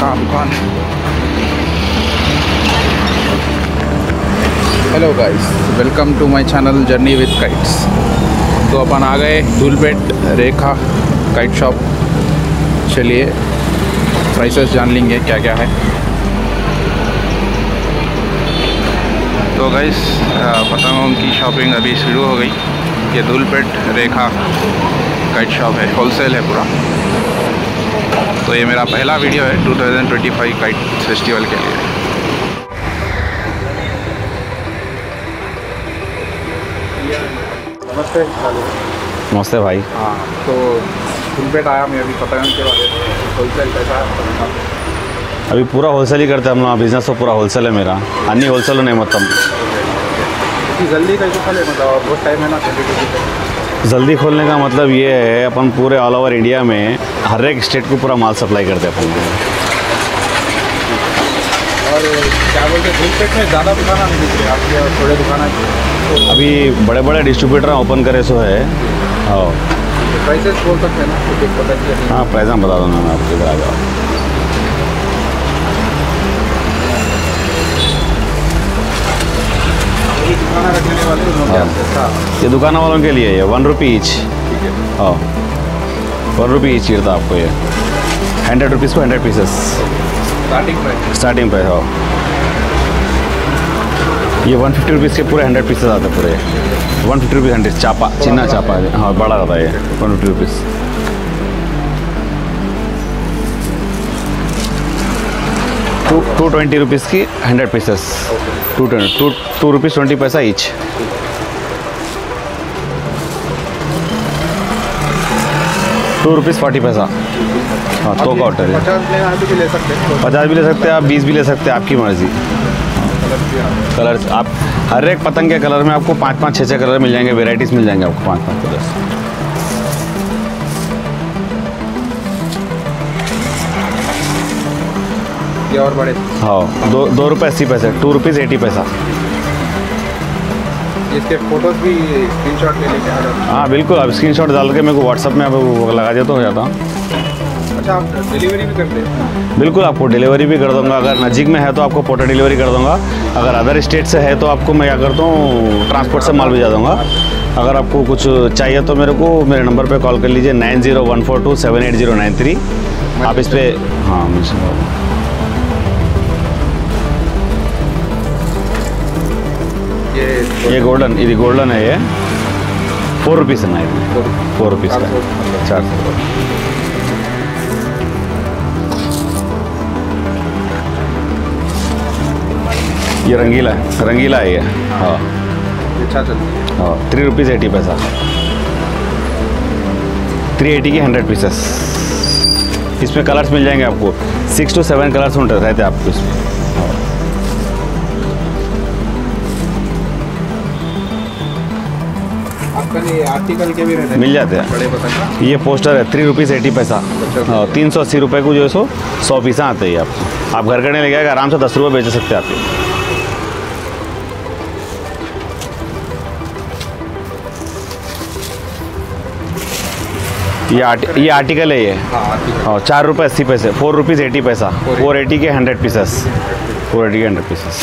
कहाँ दुकान है। Hello guys, welcome to my channel journey with kites. तो अपन आ गए धूलपेट रेखा काइट शॉप। चलिए प्राइसेस जान लेंगे क्या क्या है। तो गाइस पतंगों की शॉपिंग अभी शुरू हो गई। ये धूलपेट रेखा काइट शॉप है, होलसेल है पूरा। तो ये मेरा पहला वीडियो है 2025 काइट फेस्टिवल के लिए। नमस्ते नमस्ते भाई। हाँ, तो धूलपेट आया मैं अभी पतंग के बारे में। होलसेल कैसा है? अभी पूरा होलसेल ही करते हैं हम लोग। बिजनेस तो पूरा होलसेल है मेरा, अन्य होलसेल नहीं। मतलब जल्दी कैसे खोले? मतलब बहुत टाइम है ना जल्दी खोलने का। मतलब ये है अपन पूरे ऑल ओवर इंडिया में हर एक स्टेट को पूरा माल सप्लाई करते हैं अपन। और क्या बोलते हैं, धूलपेट में ज़्यादा दुकान नहीं दिख रही आपकी और थोड़े दुकान है? अभी बड़े बड़े डिस्ट्रीब्यूटर ओपन करे सो है। और प्राइसेस बोल सकते हैं ना? हाँ, प्राइस हम बता दो ना, मैं आपके घर आ जाओ। ये दुकान वालों के लिए है 1 रुपी ईच। हाँ, 1 रुपी ईच गिरता आपको। ये 100 रुपीज़ को 100 पीसेस स्टार्टिंग प्राइस। हो ये 150 रुपीज़ के पूरे 100 पीसेस आते हैं। पूरे 150 रुपीज़ 100 चापा, चिन्ना चापा। हाँ, बड़ा रहता है ये 150 रुपीज़। टू 220 रुपीज़ की 100 पीसेस। 2 रुपीज़ 20 पैसा ईच। ₹2.40। हाँ, तो का ऑर्डर है। 50 भी ले सकते हैं आप, 20 भी ले सकते हैं, आपकी मर्ज़ी। कलर आप हर एक पतंग के कलर में आपको 5-5, 6-6 कलर मिल जाएंगे, वेराइटीज़ मिल जाएंगे आपको 5-5 कलर। और बड़े? हाँ, 2 रुपये 80 पैसे। 2 रुपीज़ 80 पैसा। इसके फोटोज भी स्क्रीनशॉट ले लेके आ जाओ। हाँ बिल्कुल, आप स्क्रीनशॉट डाल के मेरे को व्हाट्सअप में आप लगा देते हो जाता। अच्छा, आप डिलीवरी भी करते हैं? बिल्कुल, आपको डिलीवरी भी कर दूंगा। अगर नज़दीक में है तो आपको पोर्टल डिलीवरी कर दूंगा। अगर अदर स्टेट से है तो आपको मैं क्या करता हूँ, ट्रांसपोर्ट से माल भेजा दूँगा। अगर आपको कुछ चाहिए तो मेरे को मेरे नंबर पर कॉल कर लीजिए, 9014278093। आप इस पर हाँ मुझे ये गोल्डन है। ये 4 रुपीज़ ना, ये 4 रुपीज़ का 400। ये रंगीला है ये। हाँ, हाँ, 3 रुपीज़ 80 पैसा। 380 की 100 पीसेस। इसमें कलर्स मिल जाएंगे आपको 6 to 7 कलर्स रहते हैं आपको इसमें। आर्टिकल के भी मिल जाते हैं। ये पोस्टर है 3 रुपीज़ 80 पैसा। 380 रुपये को जो है 100 पीसा आते हैं। आप घर करने लेके आराम से 10 रुपये बेच सकते हैं आप। ये आर्टिकल है ये। और 4 रुपये 80 पैसे। 4 रुपीज़ 80 पैसा। 480 के 100 पीसेस। 480 के 100 पीसेस।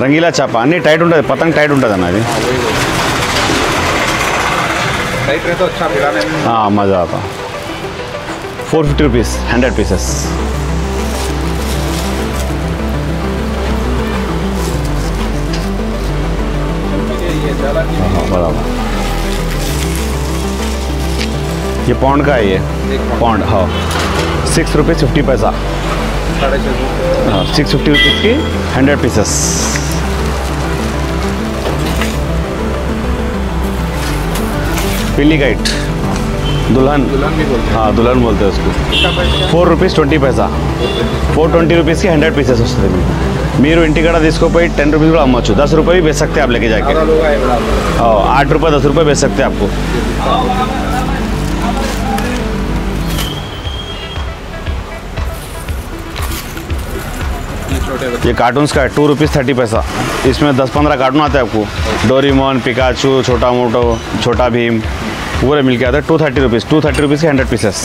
रंगीला चापा नहीं, टाइट उठा पतंग, टाइट उठा जाना। अभी टाइट रहे तो अच्छा भिड़ाने में हाँ मज़ा आता। 450 रुपीज़ 100 पीसेस। हाँ बराबर। ये पौंड का है ये, पौंड। हाँ, 6 रुपये 50 पैसा। 650 रुपीज़ की 100 पीसेस। पिल्ली काइट, दुल्हन भी बोलते हैं। हाँ, दुल्हन बोलते हैं उसको। 4 रुपीज़ 20 पैसा। 420 रुपीज़ की 100 पीसेस। उससे మీరు ఇంటి కడ తీసుకోపోయి 10 रुपीज़ కూడా అమ్మొచ్చు, 10 रुपये भी बेच सकते आप लेके जाके। हाँ, 8 रुपये 10 रुपये बेच सकते आपको। ये कार्टून्स का है 2 रुपीज़ 30 पैसा। इसमें 10-15 कार्टून आते हैं आपको, डोरेमोन, पिकाचू, छोटा भीम। वो मिल के आता है 230 रुपीज़। 230 रुपीज़ के 100 पीसेस।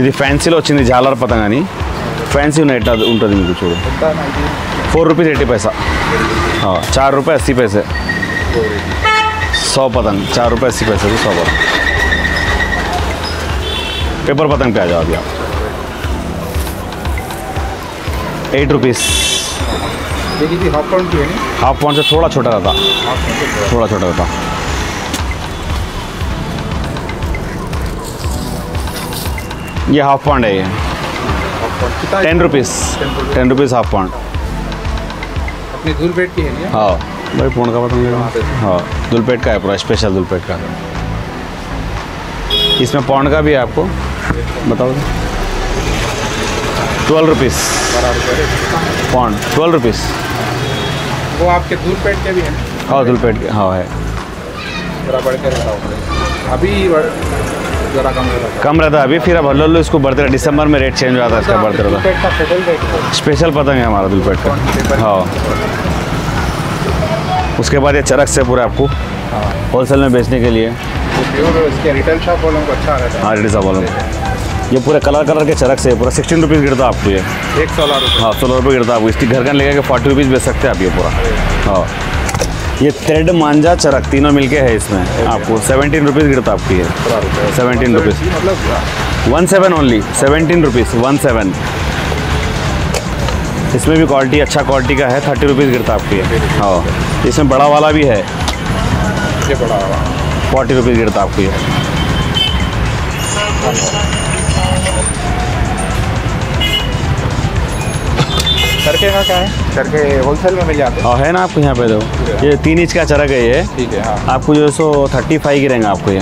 ఇది ఫ్యాన్సీలో వచ్చింది జాలర్ పతంగ్ అని, ఫ్యాన్సీ నైట్ అది ఉంటుంది మీకు చూడు। 4 रुपीज़ 80 पैसा, 4 रुपये 80 पैसे। 100 पतंग 4 रुपये 80 पैसे की 100 पतंग। पेपर पतंग पे आ जाओ अभी आप। 8 रुपीज़। हाफ पाउंड की है ना? हाफ पाउंड से थोड़ा छोटा रहता, थोड़ा छोटा रहता। 10 रुपीस। ये हाफ पाउंड है, ये 10 रुपीज़ हाफ पाउंड। अपने धूलपेट की है ना? हाँ भाई, फोन का पतंग। हाँ धूलपेट का है, पूरा स्पेशल धूलपेट का। इसमें पाउंड का भी है, आपको बताओ। 12 रुपीज़ पाउंड। 12 रुपीज़ वो आपके धूलपेट के भी हैं? हाँ धूलपेट के, हाँ है। अभी कम रहता है अभी, फिर अब हल्लो इसको बढ़ते रहा। दिसंबर में रेट चेंज हो जाता है इसका, बढ़ते रहता। स्पेशल पतंग है हमारा धूलपेट का। हाँ उसके बाद ये चरक से पूरा आपको होलसेल में बेचने के लिए। इसके रिटेल शॉप वालों को अच्छा रहता है। हाँ रिटेल शॉप वालों को। ये पूरा कलर कलर के चरक से पूरा 16 रुपीज़ गिरता आपको ये। 16 रुपये। हाँ 16 रुपये गिरता आपको। इसकी घर घर लेकर 40 रुपीज़ बेच सकते हैं आप ये पूरा। हाँ ये थ्रेड मांझा चरक तीनों मिलके है इसमें आपको 17 रुपीज़ गिरता आपकी है। 17 रुपीज़ मतलब 17 ओनली। 17 रुपीज़ 17। इसमें भी क्वालिटी अच्छा क्वालिटी का है। 30 रुपीज़ गिरता आपकी है। हाँ इसमें बड़ा वाला भी है, 40 रुपीज़ गिरता आपको ये। चरके का क्या है? चरके होलसेल में मिल जाते हैं। हाँ है ना आपको यहाँ पे दो। ये 3 इंच का चरक है ये, ठीक है। हाँ आपको जो 35 गिरेगा आपको ये।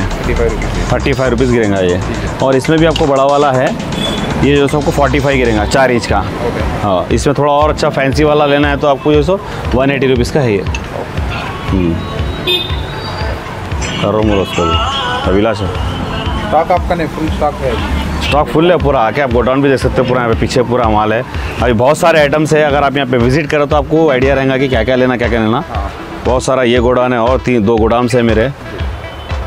35 रुपीज़ गिरेगा ये। और इसमें भी आपको बड़ा वाला है ये जो आपको 45 गिरेगा, 4 इंच का। हाँ इसमें थोड़ा और अच्छा फैंसी वाला लेना है तो आपको जो 180 रुपीज़ का है ये। अभिलाष स्टॉक आपका नहीं, फुल स्टॉक है। स्टॉक फुल है पूरा, आके आप गोडाउन भी देख सकते हो पूरा। यहाँ पे पीछे पूरा माल है, अभी बहुत सारे आइटम्स है। अगर आप यहाँ पे विजिट करो तो आपको आइडिया रहेगा कि क्या क्या लेना क्या क्या लेना। बहुत सारा ये गोडाउन है और 2 गोडाउन्स है मेरे।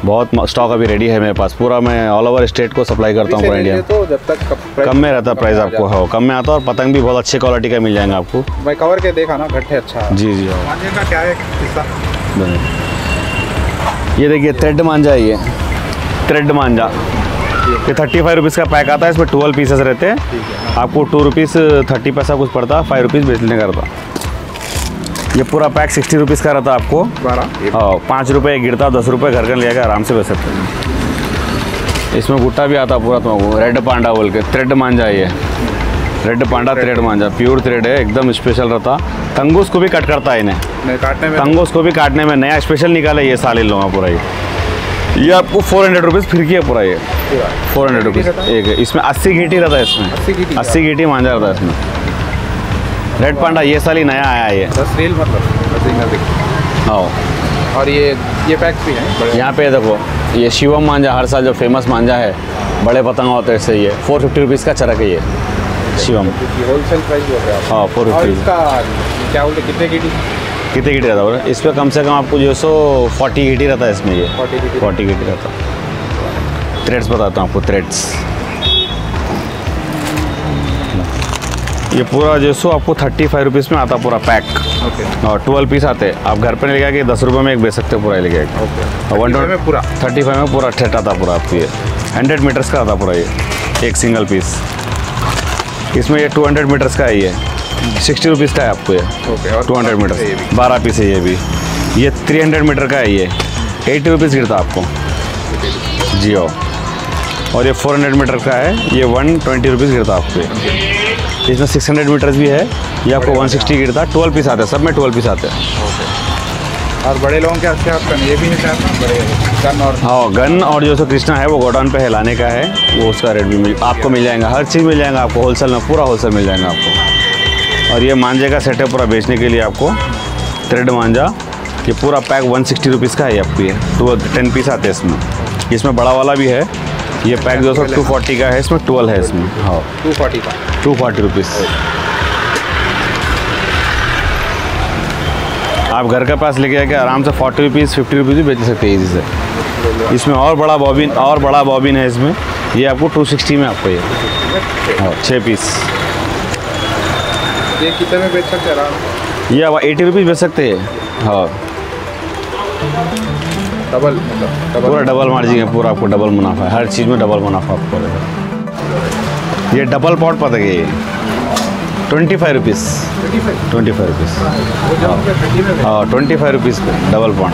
बहुत स्टॉक अभी रेडी है मेरे पास पूरा। मैं ऑल ओवर स्टेट को सप्लाई करता हूँ पूरा इंडिया। तो जब तक कम में रहता प्राइस आपको, हाँ कम में आता है। और पतंग भी बहुत अच्छी क्वालिटी का मिल जाएगा आपको। मैं कवर के देखा ना, घट है अच्छा। जी जी क्या है ये देखिए थ्रेड मांझा है ये। थ्रेड मांझा ये 35 रुपीज़ का पैक आता है। इसमें 12 पीसेस रहते हैं। आपको 2 रुपीज़ 30 पैसा कुछ पड़ता, 5 रुपीज़ बेचने का रहता। ये पूरा पैक 60 रुपीज़ का रहता आपको। 12 और 5 रुपये गिरता, 10 रुपये घर घर लेकर आराम से बेच सकते हैं। इसमें गुट्टा भी आता पूरा तुमको, रेड पांडा बोल के। थ्रेड मांझा ये, रेड पांडा थ्रेड मांझा प्योर थ्रेड है, एकदम स्पेशल रहता। तंगूस को भी कट करता है इन्हें, काटने में तंगूस को भी काटने में। नया स्पेशल निकाला ये साले लोग पूरा। ये आपको 400 रुपीज़ फिर की है पूरा ये। 400 रुपीज़ एक। इसमें 80 घीटी रहता है। इसमें 80 घीटी मांझा रहता है इसमें। रेड पांडा ये साल ही नया आया है ये। हाँ और ये पैक भी है यहाँ पे देखो। ये शिवम मांझा हर साल जो फेमस मांझा है, बड़े पतंग होते हैं इससे। ये 450 रुपीज़ का चरक है ये शिवम। होलसेल प्राइस हो गया। हाँ 450। क्या बोलते कितने गिटी रहता है इसमें? कम से कम आपको जो 40 घीटी रहता है इसमें। ये 40 घीटी रहता है। थ्रेड्स बताता हूँ आपको। थ्रेड्स ये पूरा जो आपको 35 रुपीज़ में आता पूरा पैक। और 12 पीस आते। आप घर पे लेके 10 रुपये में एक बेच सकते हो पूरा लेके। 35 में पूरा थ्रेड आता पूरा आपको। ये 100 मीटर्स का आता पूरा ये, एक सिंगल पीस। इसमें ये 200 मीटर्स का है ये। 60 रुपीज़ का है आपको ये। ओके और 200 मीटर्स 12 पीस है ये भी। ये 300 मीटर का है ये। 80 रुपीज़ गिरता आपको जी। और ये 400 मीटर का है ये। 120 रुपीज़ गिरता आपको ये। इसमें 600 मीटर्स भी है ये। आपको 160 गिरता। 12 पीस आते हैं सब में, 12 पीस आते हैं। और बड़े लोगों के अच्छे आपका ये भी है। हाँ गन और जो कृष्णा है वो गोडाउन पे लाने का है। वो उसका रेट भी आपको मिल जाएगा। हर चीज़ मिल जाएगा आपको होलसेल में, पूरा होलसेल मिल जाएगा आपको। और ये मांझे का सेट है पूरा बेचने के लिए आपको। थ्रेड मांझा ये पूरा पैक 160 रुपीज़ का है आपकी। 10 पीस आते हैं इसमें। इसमें बड़ा वाला भी है ये पैक। 240 का है इसमें। 12 है इसमें। हाँ 240 का 240 रुपीज़। आप घर के पास लेके जाके आराम से 40 रुपीज़ 50 रुपीज़ भी बेच सकते हैं इसी से। इसमें और बड़ा बॉबिन है इसमें, ये आपको 260 में आपको ये 6 पीस ये कितने में बेच सकते हैं आराम, ये आप 80 रुपीज़ बेच सकते हैं। हाँ डबल, पूरा डबल मार्जिन है, पूरा आपको डबल मुनाफा है, हर चीज़ में डबल मुनाफा आपको रहेगा। ये डबल पॉट पता है, ये 25 रुपीज़ 25 रुपीज़ हाँ 25 रुपीज़ का डबल पॉट।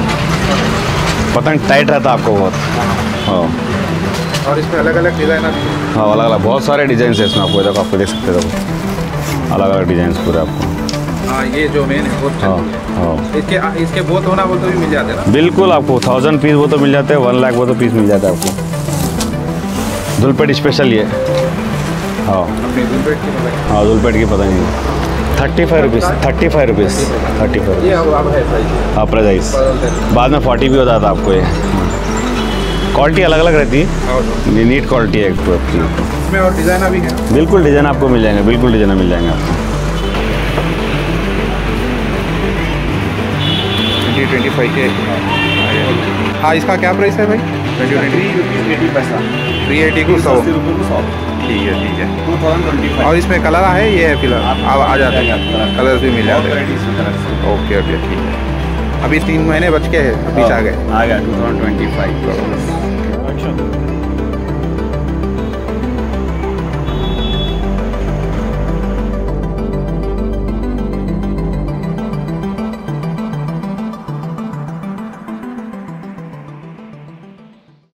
पतंग टाइट रहता है आपको बहुत। हाँ और इसमें अलग अलग डिज़ाइन, हाँ अलग अलग बहुत सारे डिज़ाइन है इसमें, आपको देख सकते हो अलग अलग डिज़ाइन पूरे आपको। हाँ ये जो मेन है बहुत, इसके बहुत होना वो तो भी मिल जाते हैं ना। बिल्कुल आपको 1000 पीस वो तो मिल जाते हैं, 1 लाख वो तो पीस मिल जाता है आपको। धुलपेट स्पेशल ये, हाँ हाँ धुलपेट की पता नहीं। 35 रुपीज़ हाँ प्राइस, बाद में 40 भी हो जाता है आपको। ये क्वालिटी अलग अलग रहती है, नीट क्वालिटी है आपकी। और डिज़ाइन भी है, बिल्कुल डिज़ाइन आपको मिल जाएंगे, बिल्कुल डिज़ाइन मिल जाएंगे आपको। 25 के हाँ, इसका क्या प्राइस है भाई? 380 पैसा 380 को 100, ठीक है ठीक है। 2025 और इसमें कलर है, ये है फिलहाल अब आ जाते हैं, कलर भी मिल जाते हैं। ओके ओके ठीक है, अभी 3 महीने बच के हैं, बीच आ गए 2025।